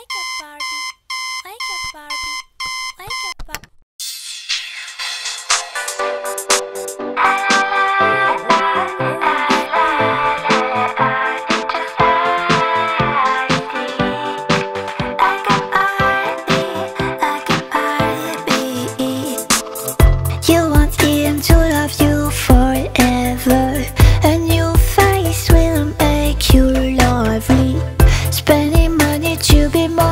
Wake up, Barbie. Wake up, Barbie. Wake up, Barbie. Spending money to be more